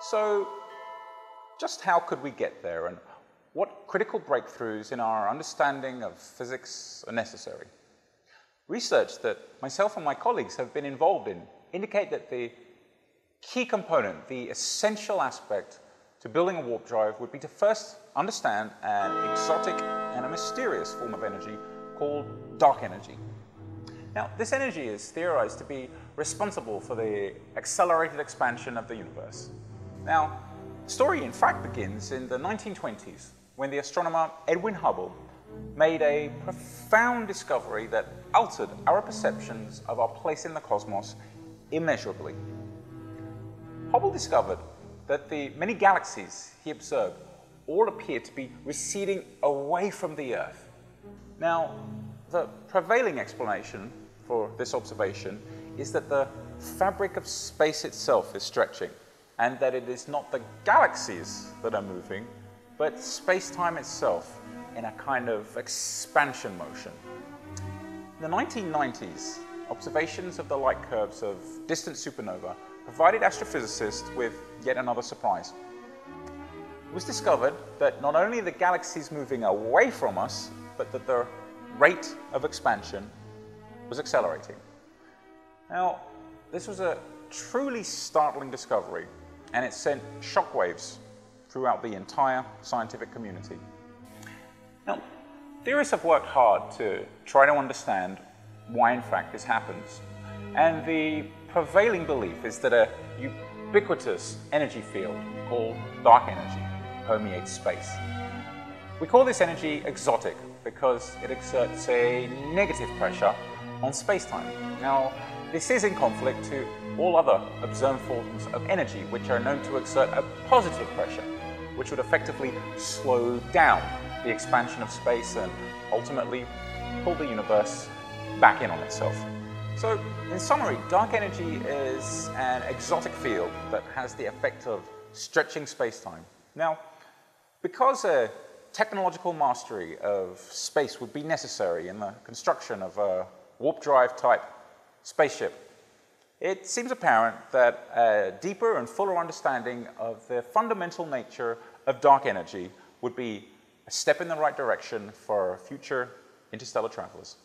So just how could we get there, and what critical breakthroughs in our understanding of physics are necessary? Research that myself and my colleagues have been involved in indicate that the key component, the essential aspect to building a warp drive would be to first understand an exotic and a mysterious form of energy called dark energy. Now, this energy is theorized to be responsible for the accelerated expansion of the universe. Now, the story in fact begins in the 1920s when the astronomer Edwin Hubble made a profound discovery that altered our perceptions of our place in the cosmos immeasurably. Hubble discovered that the many galaxies he observed all appeared to be receding away from the Earth. Now, the prevailing explanation for this observation is that the fabric of space itself is stretching, and that it is not the galaxies that are moving, but space-time itself in a kind of expansion motion. In the 1990s, observations of the light curves of distant supernovae provided astrophysicists with yet another surprise. It was discovered that not only are the galaxies moving away from us, but that the rate of expansion was accelerating. Now, this was a truly startling discovery, and it sent shockwaves throughout the entire scientific community. Now, theorists have worked hard to try to understand why, in fact, this happens, and the prevailing belief is that a ubiquitous energy field called dark energy permeates space. We call this energy exotic because it exerts a negative pressure on space-time. Now, this is in conflict to all other observed forms of energy, which are known to exert a positive pressure, which would effectively slow down the expansion of space and ultimately pull the universe back in on itself. So, in summary, dark energy is an exotic field that has the effect of stretching space-time. Now, because a technological mastery of space would be necessary in the construction of a warp drive type spaceship, it seems apparent that a deeper and fuller understanding of the fundamental nature of dark energy would be a step in the right direction for future interstellar travelers.